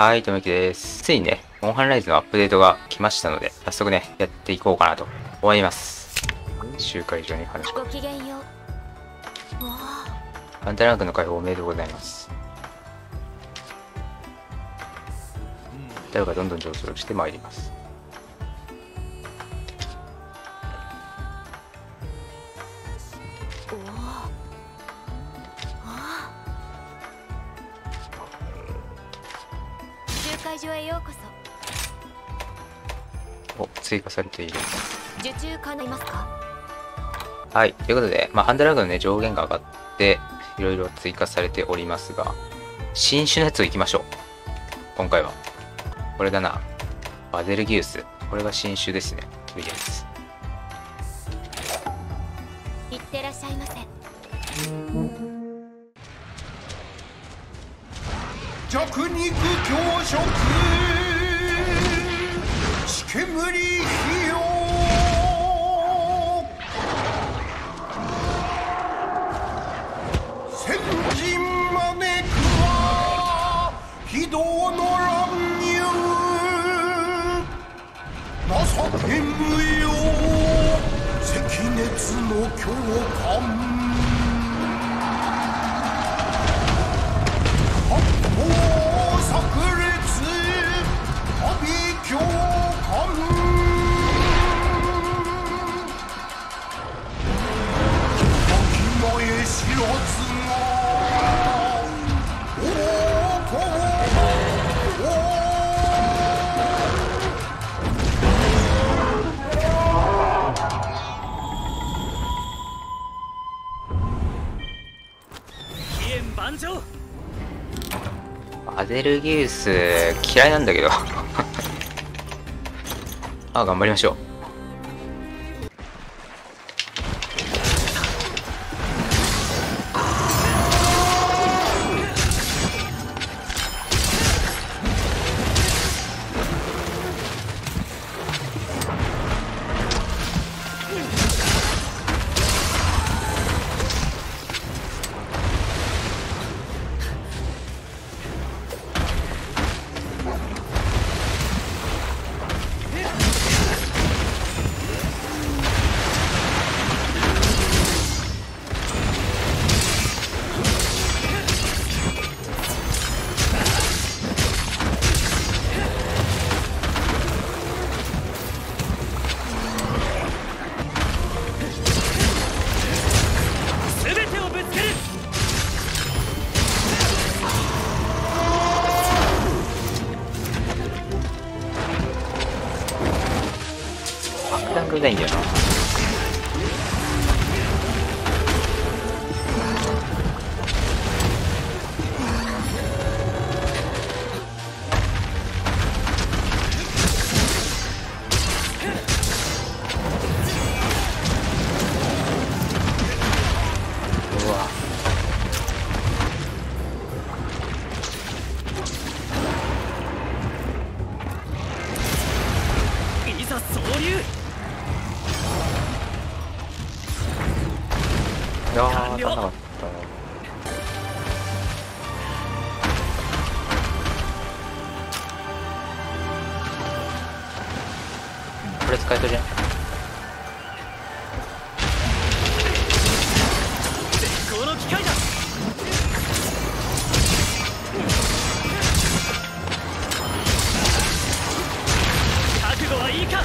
はい、ともゆきです。ついにね、モンハンライズのアップデートが来ましたので、早速ね、やっていこうかなと思います。集会場に話しかけて。ハンターランクの解放おめでとうございます。ダウがどんどん上昇してまいります。お、追加されている。はい、ということで、ハンダラグのね、上限が上がって、いろいろ追加されておりますが、新種のやつをいきましょう。今回は。これだな。バゼルギウス。これが新種ですね。いいです。いってらっしゃいませ。弱肉強食しけむりひよ先人招くは非道の乱入情け無用赤熱の共感バゼルギウス嫌いなんだけどあ、頑張りましょう。ないんだよな。うわ。いざ総流。いやー、当たんなかったな。これ使えたじゃん。絶好の機会だ。覚悟はいいか。よっ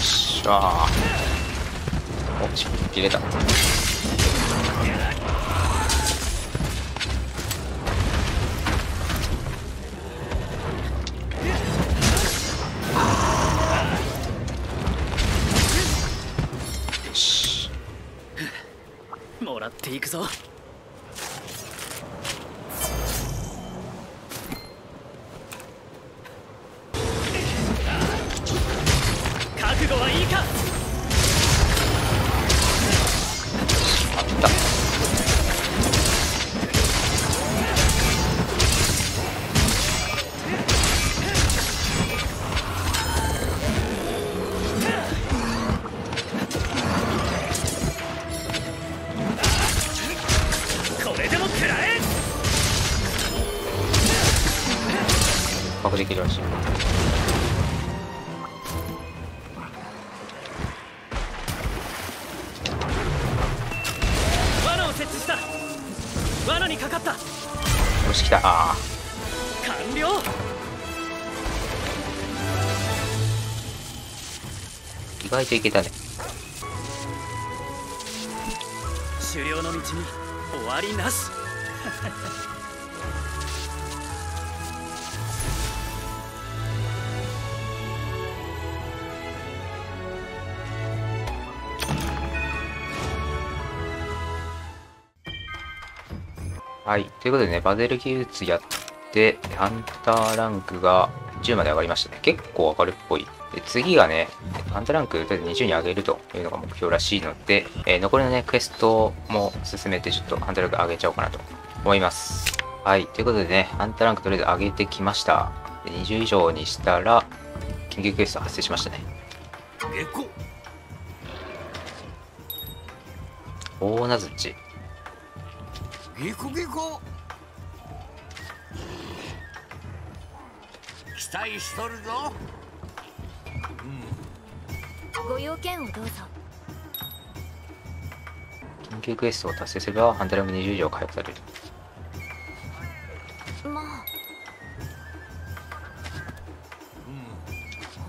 しゃー。お、チップ入れた。もらっていくぞ。覚悟はいいか。あった。爆できるらしい。罠を設置した。罠にかかった。よし、来た。完了。意外といけたね。狩猟の道に終わりなし。はい、ということでね、バゼル技術やって、ハンターランクが10まで上がりましたね。結構上がるっぽい。で、次がね、ハンターランクとりあえず20に上げるというのが目標らしいので、残りのね、クエストも進めて、ちょっとハンターランク上げちゃおうかなと思います。はい、ということでね、ハンターランクとりあえず上げてきました。で、20以上にしたら、緊急クエスト発生しましたね。大名槌。ゲコゲコ期待しとるぞ、うん、ご用件をどうぞ。緊急クエストを達成すればハンターランク20以上回復される。もう、うん、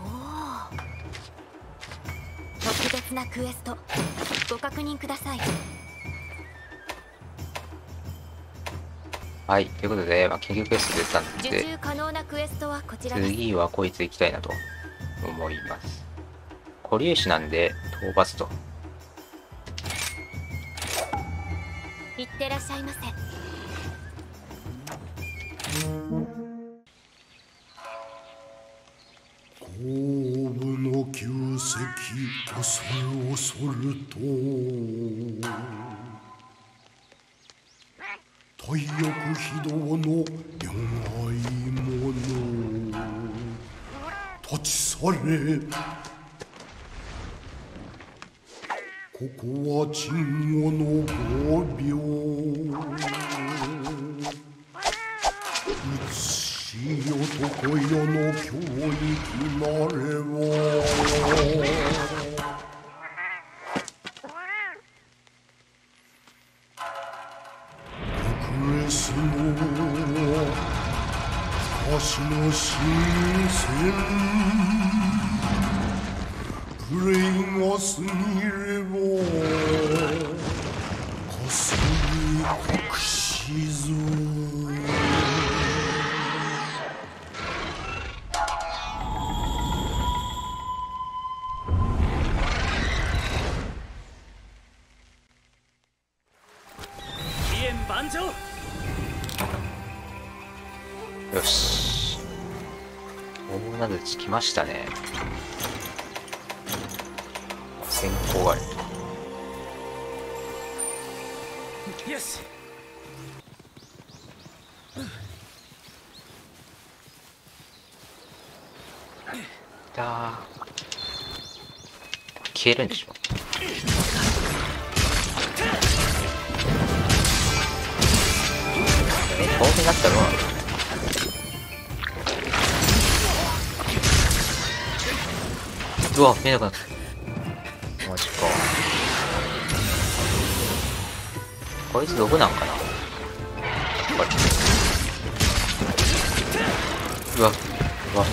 おお、特別なクエストご確認ください。はい、ということで、まあ、緊急クエスト出たんで、次はこいつ行きたいなと思います。固粒子なんで、討伐と。いってらっしゃいませ。後部の旧跡、恐る恐ると。太翼非道の恋愛者立ち去れ。ここは鎮護の合廟。美しい男よの教育なれば。私の新鮮プレイが過ぎれば霞み隠しぞ。飛燕万丈。よし、大名槌来ましたね。先行がある。よし。だ。消えるんでしょ。遠くなったのは。うわ、見えなくなった。マジか、こいつ毒なんかな。うわうわ、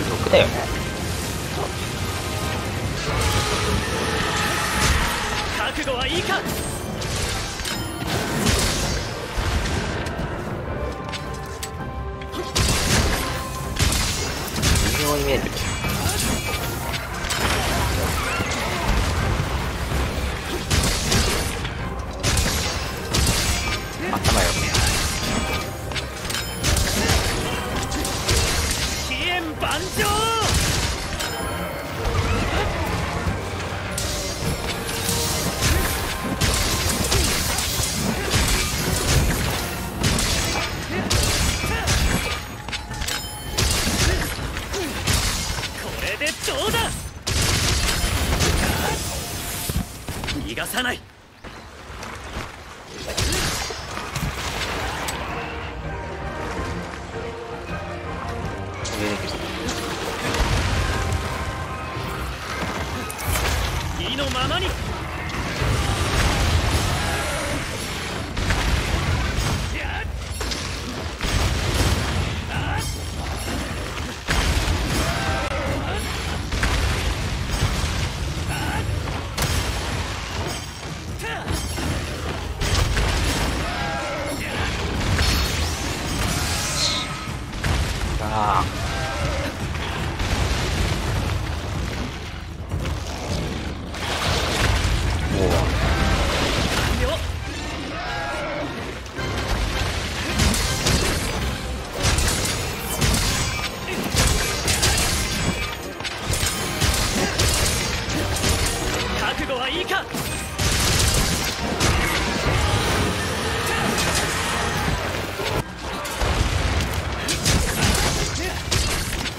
これ毒だよね。覚悟はいいか。微妙に見えてる。頭よく見えない。万丈。これでどうだ。逃がさない。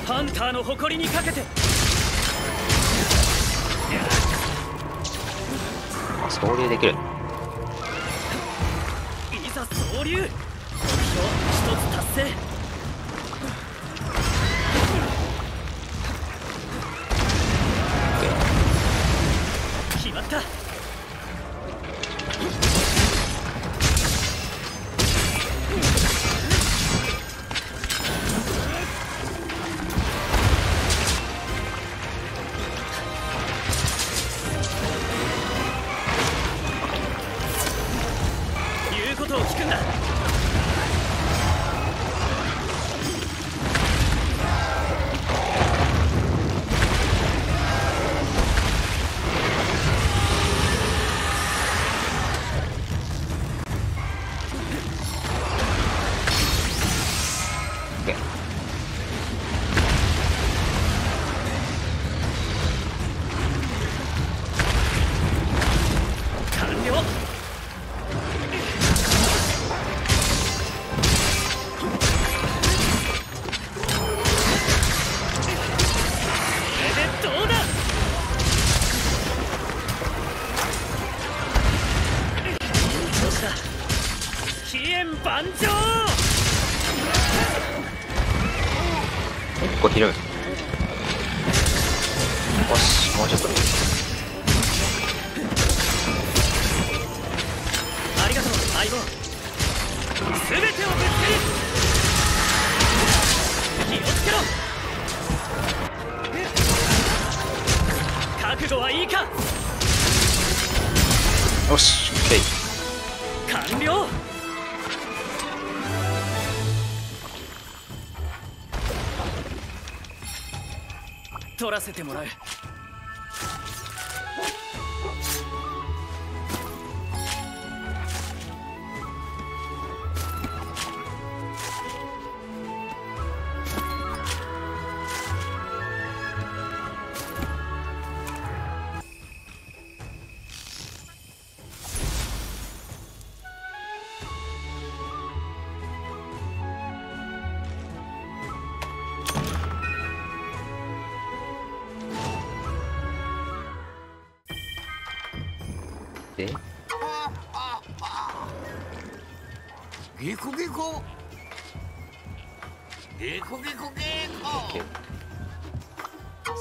ハンターの誇りにかけて。あ、総流できる。いざ総流。目標一つ達成。決まった。結構広い。よし、もうちょっと。ありがとう相棒。全てをぶつける。気をつけろ。覚悟はいいか。よし、OK。完了。取らせてもらう。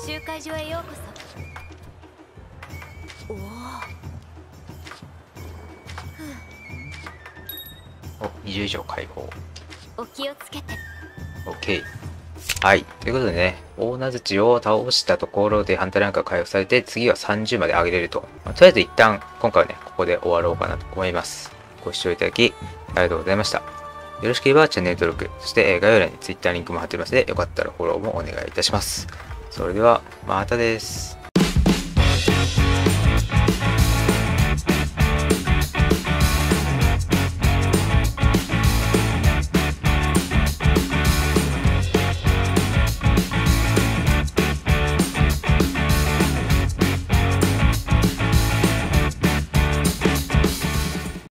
集会所へようこそ。おお。お、20以上解放。お気をつけて。オッケー。はい、ということでね、大名づちを倒したところでハンターランクが回復されて、次は30まで上げれると。まあ、とりあえず一旦今回はね、ここで終わろうかなと思います。ご視聴いただきありがとうございました。よろしければチャンネル登録、そして概要欄に Twitter リンクも貼っておりますので、よかったらフォローもお願いいたします。それではまたです。